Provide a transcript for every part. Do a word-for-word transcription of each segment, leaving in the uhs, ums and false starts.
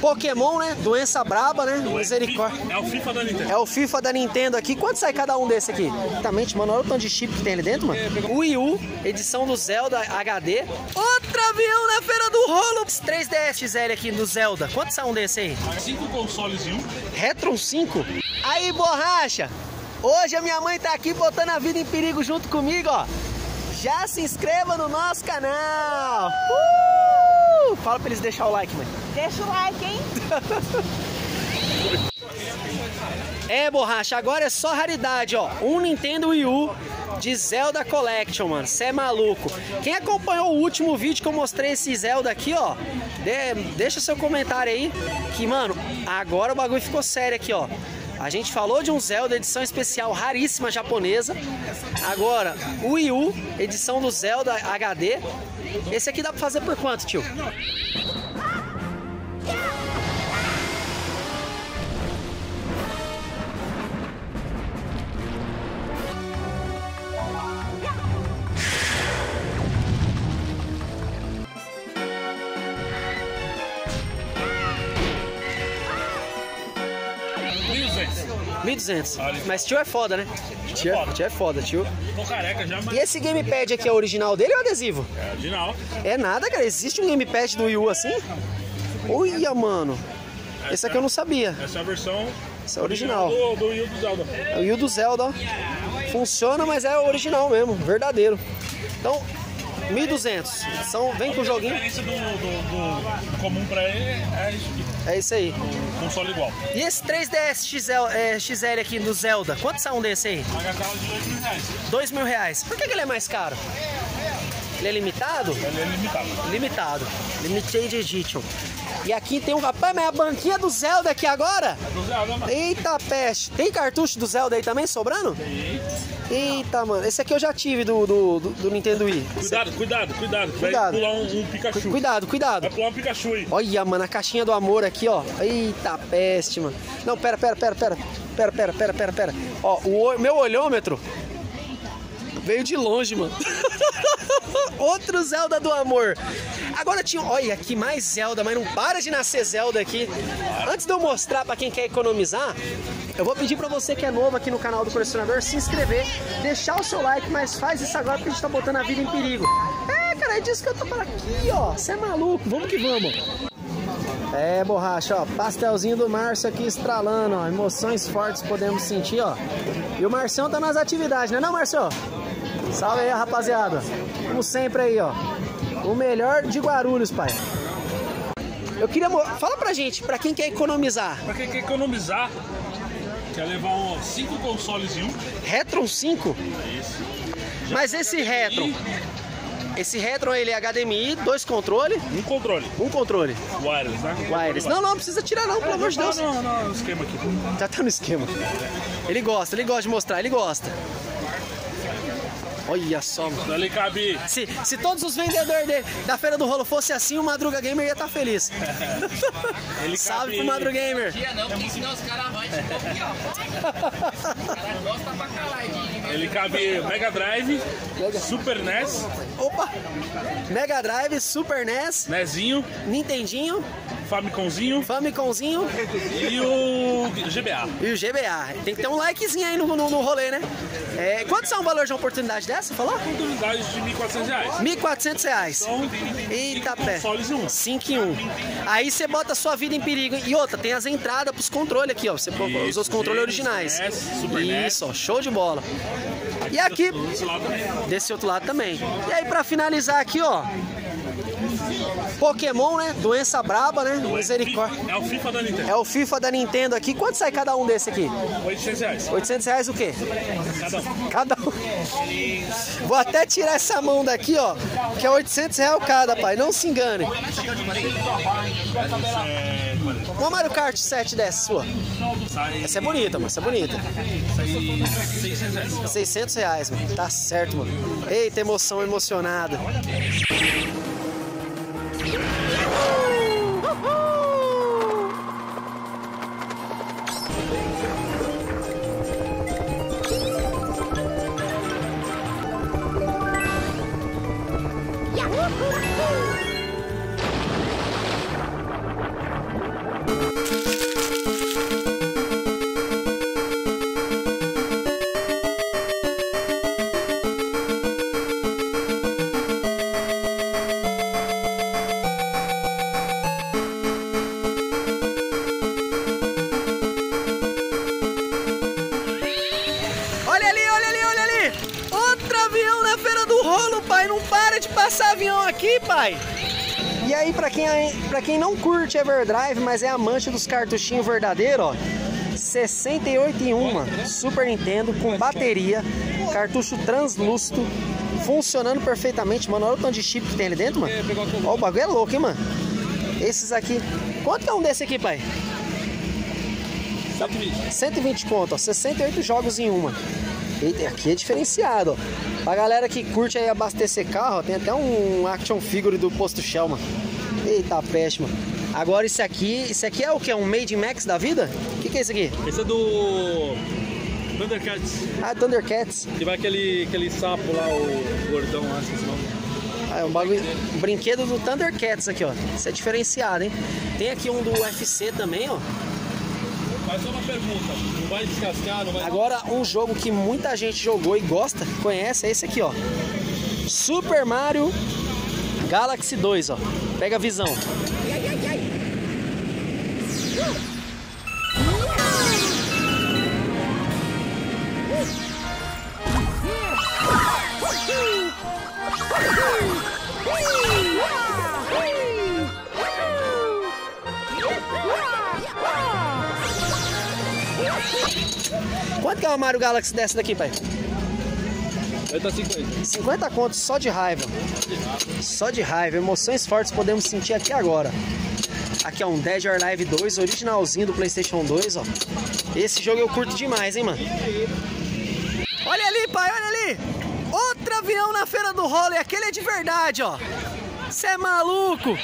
Pokémon, né? Doença braba, né? Misericórdia. É o FIFA da Nintendo. É o FIFA da Nintendo aqui. Quanto sai cada um desse aqui? Exatamente, mano. Olha o tanto de chip que tem ali dentro, mano. Wii U, edição do Zelda H D. Outro avião na feira do rolo. três D S X L aqui do Zelda. Quanto sai um desse aí? Cinco consoles e um. Retron cinco? Aí, borracha. Hoje a minha mãe tá aqui botando a vida em perigo junto comigo, ó. Já se inscreva no nosso canal. Uh! Fala pra eles deixar o like, mãe. Deixa o like, hein? É, borracha, agora é só raridade, ó. Um Nintendo Wii U de Zelda Collection, mano. Cê é maluco. Quem acompanhou o último vídeo que eu mostrei esse Zelda aqui, ó, de... deixa seu comentário aí. Que, mano, agora o bagulho ficou sério aqui, ó. A gente falou de um Zelda, edição especial raríssima japonesa. Agora, o Wii U, edição do Zelda H D. Esse aqui dá pra fazer por quanto, tio? mil e duzentos. Mas tio é foda, né? Tio é, tio é foda, tio. Tô careca já, mas... E esse gamepad aqui é original dele ou adesivo? É original. É nada, cara. Existe um gamepad do Wii U assim? Olha, mano. Esse aqui eu não sabia. Essa é a versão... Essa é original. Do, do Wii U do Zelda. É o Wii U do Zelda, ó. Funciona, mas é original mesmo. Verdadeiro. Então... mil e duzentos. São, vem com o joguinho. A diferença do, do, do comum pra ele é isso aqui. É isso aí. O console igual. E esse três D S X L aqui do Zelda, quanto sai um desse aí? Paga de dois mil reais. dois mil reais. Por que, que ele é mais caro? Ele é limitado? Ele é limitado. Limitado. Limited Edition. E aqui tem um... Rapaz, mas é a banquinha do Zelda aqui agora? É do Zelda, mano. Eita peste. Tem cartucho do Zelda aí também sobrando? Tem. Eita, mano. Esse aqui eu já tive do, do, do, do Nintendo Wii. Cuidado, cuidado, cuidado. Cuidado. Vai pular um, um Pikachu. Cuidado, cuidado. Vai pular um Pikachu aí. Olha, mano, a caixinha do amor aqui, ó. Eita peste, mano. Não, pera, pera, pera, pera. Pera, pera, pera, pera, pera. Ó, o meu olhômetro... Veio de longe, mano. Outro Zelda do amor. Agora tinha... Olha, aqui mais Zelda, mas não para de nascer Zelda aqui. Antes de eu mostrar pra quem quer economizar, eu vou pedir pra você que é novo aqui no canal do Colecionador se inscrever, deixar o seu like, mas faz isso agora porque a gente tá botando a vida em perigo. É, cara, é disso que eu tô falando aqui, ó. Você é maluco, vamos que vamos. É, borracha, ó, pastelzinho do Márcio aqui estralando, ó, emoções fortes podemos sentir, ó. E o Marcião tá nas atividades, né não, Marcião? Salve aí, rapaziada. Como sempre aí, ó. O melhor de Guarulhos, pai. Eu queria... Fala pra gente, pra quem quer economizar. Pra quem quer economizar, quer levar uns cinco consoles e um. Retron cinco? Isso. Já Mas esse Retron... Esse Retron, ele é H D M I, dois controles. Um controle. Um controle. Wireless, né? Wireless. Não, não, não precisa tirar não, pelo amor de Deus. Não, não, não, no esquema aqui. Já tá no esquema. Ele gosta, ele gosta de mostrar, ele gosta. Olha só, mano. Ali cabe. Se, se todos os vendedores dele, da Feira do Rolo fosse assim, o Madruga Gamer ia estar tá feliz. Ele salve pro Madruga Gamer. Não, porque senão os caras vão te copiar. Os caras gostam pra caralho. Ele cabe Mega Drive, Mega. Super N E S. Opa! Mega Drive, Super N E S. Nezinho. Nintendinho. Famicomzinho. Famicomzinho. E o G B A. E o G B A. Tem que ter um likezinho aí no, no, no rolê, né? É, quanto são o valor de uma oportunidade dessa? Falou? Oportunidade de mil e quatrocentos reais. mil e quatrocentos reais. Eita, pé. cinco e um. Aí você bota a sua vida em perigo. E outra, tem as entradas pros controles aqui, ó. Você usa os controles originais. Isso, ó. Show de bola. E aqui, desse outro lado também. E aí, pra finalizar aqui, ó. Pokémon, né? Doença braba, né? Misericórdia. É o FIFA da Nintendo. É o FIFA da Nintendo aqui. Quanto sai cada um desse aqui? oitocentos reais. oitocentos reais o quê? Cada um. Cada um. Vou até tirar essa mão daqui, ó. Que é oitocentos reais cada, pai. Não se engane. Uma Mario Kart sete dessa sua. Essa é bonita, mano. Essa é bonita. seiscentos reais, mano. Tá certo, mano. Eita, emoção emocionada. Yeah. esse avião aqui, pai? E aí, pra quem, pra quem não curte Everdrive, mas é amante dos cartuchinhos verdadeiros, ó, sessenta e oito em uma, Super Nintendo com bateria, cartucho translúcido, funcionando perfeitamente, mano. Olha o tanto de chip que tem ali dentro, mano. Ó, o bagulho é louco, hein, mano. Esses aqui, quanto que é um desse aqui, pai? cento e vinte. cento e vinte conto, ó, sessenta e oito jogos em uma. Eita, aqui é diferenciado, ó. Pra galera que curte aí abastecer carro, ó, tem até um action figure do Posto Shell, mano. Eita, peste, mano. Agora isso aqui, isso aqui é o que? É um Made in Max da vida? O que, que é isso aqui? Esse é do Thundercats. Ah, Thundercats. Que vai aquele, aquele sapo lá, o gordão lá, esqueci o nome. É um bagulho, um brinquedo do Thundercats aqui, ó. Isso é diferenciado, hein? Tem aqui um do U F C também, ó. Mas só uma pergunta, não vai descascar, não vai... Agora, um jogo que muita gente jogou e gosta, conhece, é esse aqui, ó. Super Mario Galaxy dois, ó. Pega a visão. Quanto que é o Mario Galaxy dessa daqui, pai? Eu tô cinquenta. cinquenta contos só de raiva. Só de raiva. Emoções fortes podemos sentir aqui agora. Aqui, ó, um Dead or Live dois, originalzinho do Playstation dois, ó. Esse jogo eu curto demais, hein, mano. Olha ali, pai, olha ali. Outro avião na Feira do Rolo, e aquele é de verdade, ó. Você é maluco.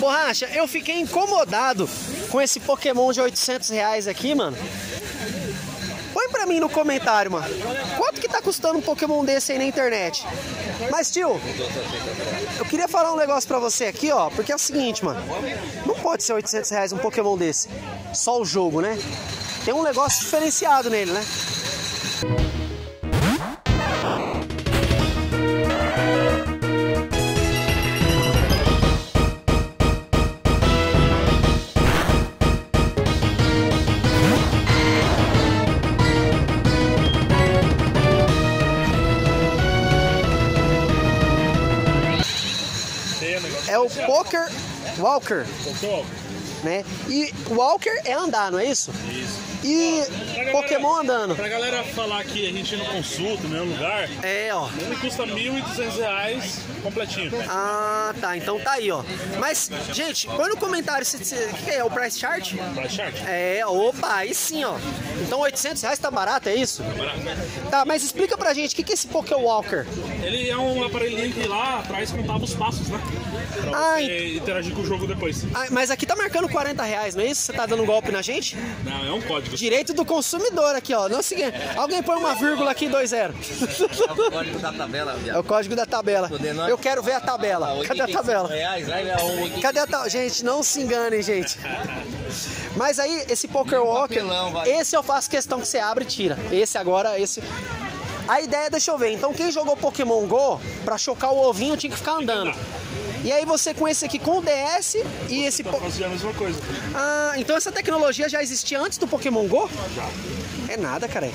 Borracha, eu fiquei incomodado com esse Pokémon de oitocentos reais aqui, mano. Põe pra mim no comentário, mano. Quanto que tá custando um Pokémon desse aí na internet? Mas, tio, eu queria falar um negócio pra você aqui, ó. Porque é o seguinte, mano. Não pode ser oitocentos reais um Pokémon desse. Só o jogo, né? Tem um negócio diferenciado nele, né? É o Poké Walker, né? E Walker é andar, não é isso? Isso. E galera, Pokémon andando. Pra galera falar que a gente não consulta no mesmo lugar, é, ó. Ele custa mil e duzentos reais completinho. Ah, tá. Então tá aí, ó. Mas, gente, põe no comentário se, se, que é o Price Chart. Price Chart? É, opa, aí sim, ó. Então oitocentos reais tá barato, é isso? Tá barato. Tá, mas explica pra gente, o que, que é esse Poké Walker? Ele é um aparelhinho que lá atrás contava os passos, né? Pra ah, ent... interagir com o jogo depois. Ah, mas aqui tá marcando quarenta reais, não é isso? Você tá dando um golpe na gente? Não, é um código. Direito do consumidor aqui, ó. Não é o seguinte. Alguém põe uma vírgula aqui, dois zero. É o código da tabela, viado. É o código da tabela. Eu quero ver a tabela. Cadê a tabela? Cadê a tabela? Gente, não se enganem, gente. Mas aí, esse Poké Walker, esse eu faço questão que você abre e tira. Esse agora, esse... A ideia é, deixa eu ver. Então, quem jogou Pokémon GO, pra chocar o ovinho, tinha que ficar andando. E aí você com esse aqui, com o D S e esse... Tá fazendo a mesma coisa. Ah, então essa tecnologia já existia antes do Pokémon GO? Já. É nada, cara.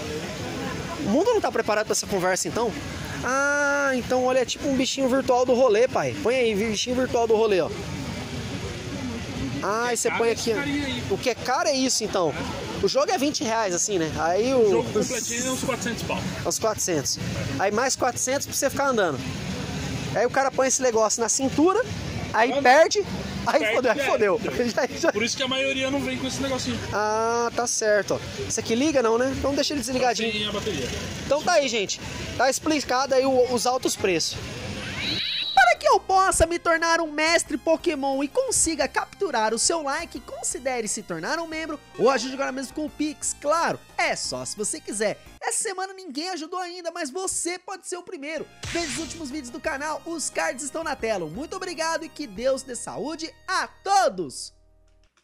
O mundo não tá preparado pra essa conversa, então? Ah, então olha, é tipo um bichinho virtual do rolê, pai. Põe aí, bichinho virtual do rolê, ó. Ah, e você põe aqui... O que é caro é isso, então. O jogo é vinte reais, assim, né? Aí o... O jogo completinho é uns quatrocentos pau. Uns quatrocentos. Aí mais quatrocentos pra você ficar andando. Aí o cara põe esse negócio na cintura, aí ah, perde, aí perde, fodeu, aí é, fodeu. Então. Por isso que a maioria não vem com esse negocinho. Ah, tá certo. Ó. Isso aqui liga não, né? Então deixa ele desligadinho. Sim, a bateria. Então tá aí, gente. Tá explicado aí os altos preços. Para que eu possa me tornar um mestre Pokémon e consiga capturar o seu like, considere se tornar um membro ou ajude agora mesmo com o Pix, claro, é só se você quiser. Essa semana ninguém ajudou ainda, mas você pode ser o primeiro. Veja os últimos vídeos do canal, os cards estão na tela. Muito obrigado e que Deus dê saúde a todos!